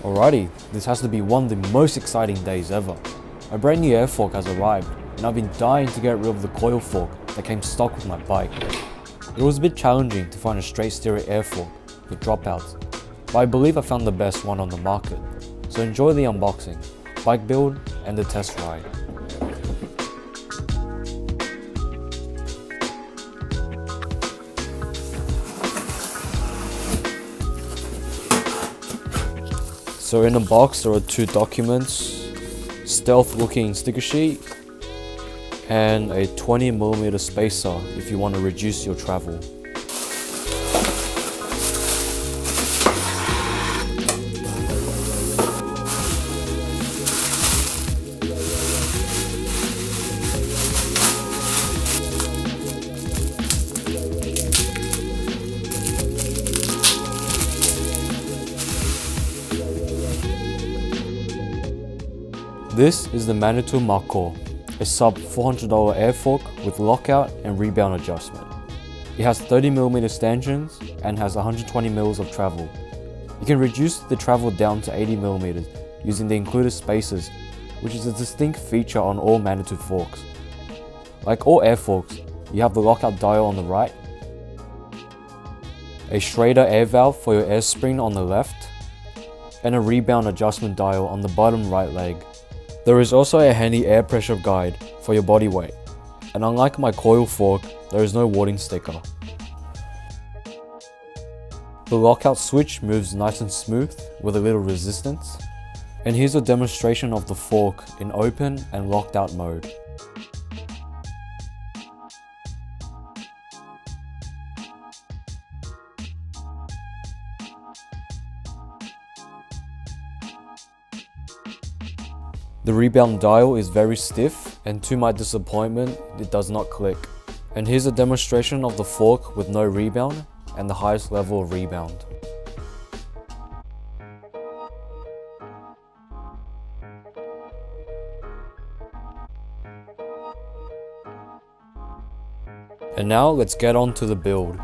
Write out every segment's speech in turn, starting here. Alrighty, this has to be one of the most exciting days ever. A brand new air fork has arrived, and I've been dying to get rid of the coil fork that came stuck with my bike. It was a bit challenging to find a straight steerer air fork with dropouts, but I believe I found the best one on the market. So enjoy the unboxing, bike build, and the test ride. So in the box there are two documents, stealth looking sticker sheet and a 20mm spacer if you want to reduce your travel. This is the Manitou Markhor, a sub $400 air fork with lockout and rebound adjustment. It has 30mm stanchions and has 120mm of travel. You can reduce the travel down to 80mm using the included spacers, which is a distinct feature on all Manitou forks. Like all air forks, you have the lockout dial on the right, a Schrader air valve for your air spring on the left, and a rebound adjustment dial on the bottom right leg. There is also a handy air pressure guide for your body weight, and unlike my coil fork, there is no warning sticker. The lockout switch moves nice and smooth with a little resistance, and here's a demonstration of the fork in open and locked out mode. The rebound dial is very stiff, and to my disappointment, it does not click. And here's a demonstration of the fork with no rebound and the highest level of rebound. And now let's get on to the build.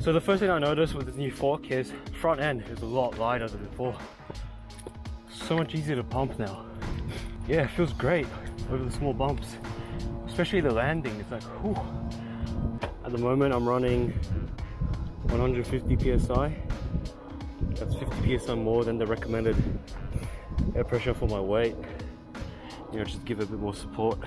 So the first thing I noticed with this new fork is front end is a lot lighter than before. So much easier to pump now. Yeah, it feels great over the small bumps, especially the landing. It's like, whew. At the moment I'm running 150 psi. That's 50 psi more than the recommended air pressure for my weight. You know, just give it a bit more support.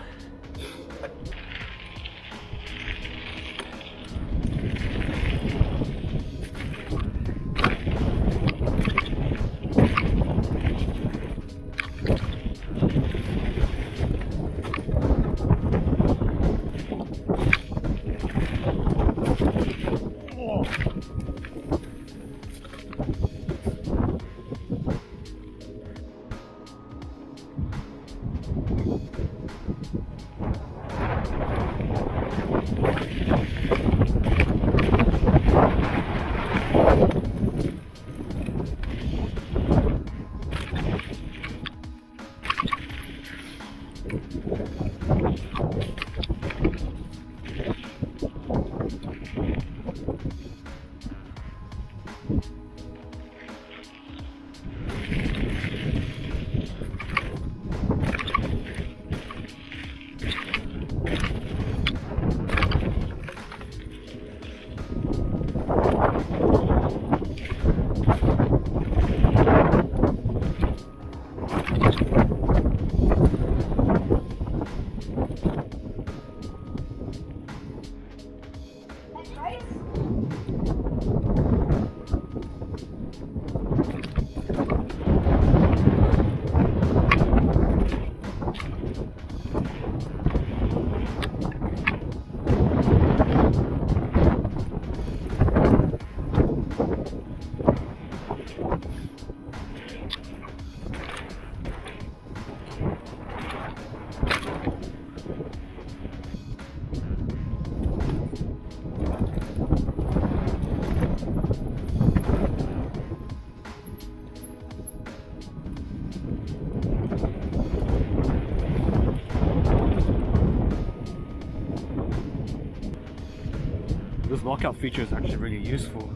This lockout feature is actually really useful.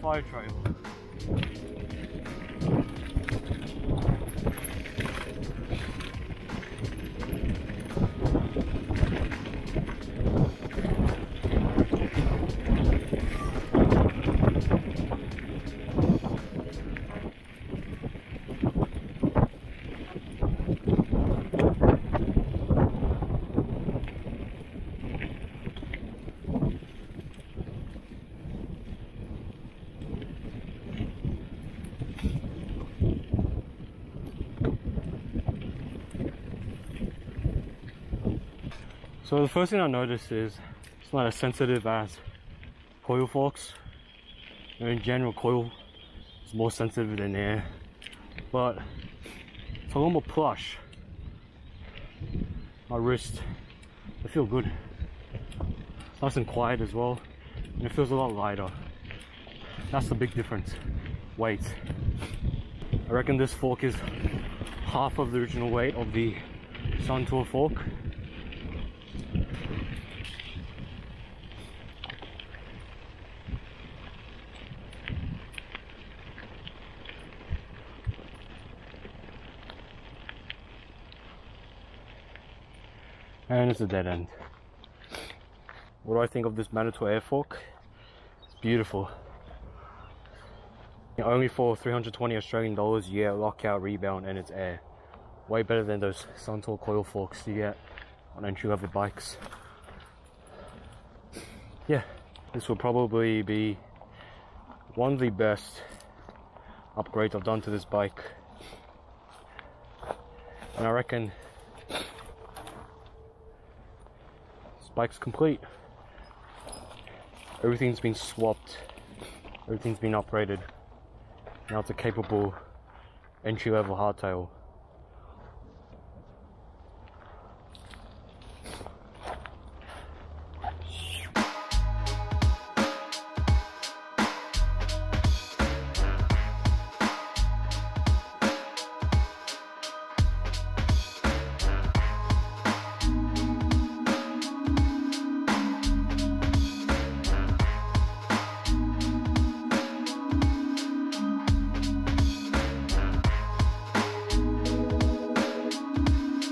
Fire trail. So the first thing I noticed is it's not as sensitive as coil forks. In general, coil is more sensitive than air, but it's a lot more plush. My wrist, I feel good. It's nice and quiet as well, and it feels a lot lighter. That's the big difference, weight. I reckon this fork is half of the original weight of the Suntour fork. and it's a dead end. What do I think of this Manitou air fork? It's beautiful. You know, only for $320 Australian dollars, you get lockout, rebound, and it's air. Way better than those Suntour coil forks you get on entry-level bikes. Yeah, this will probably be one of the best upgrades I've done to this bike. And I reckon this bike's complete. Everything's been swapped, everything's been upgraded. Now it's a capable entry-level hardtail.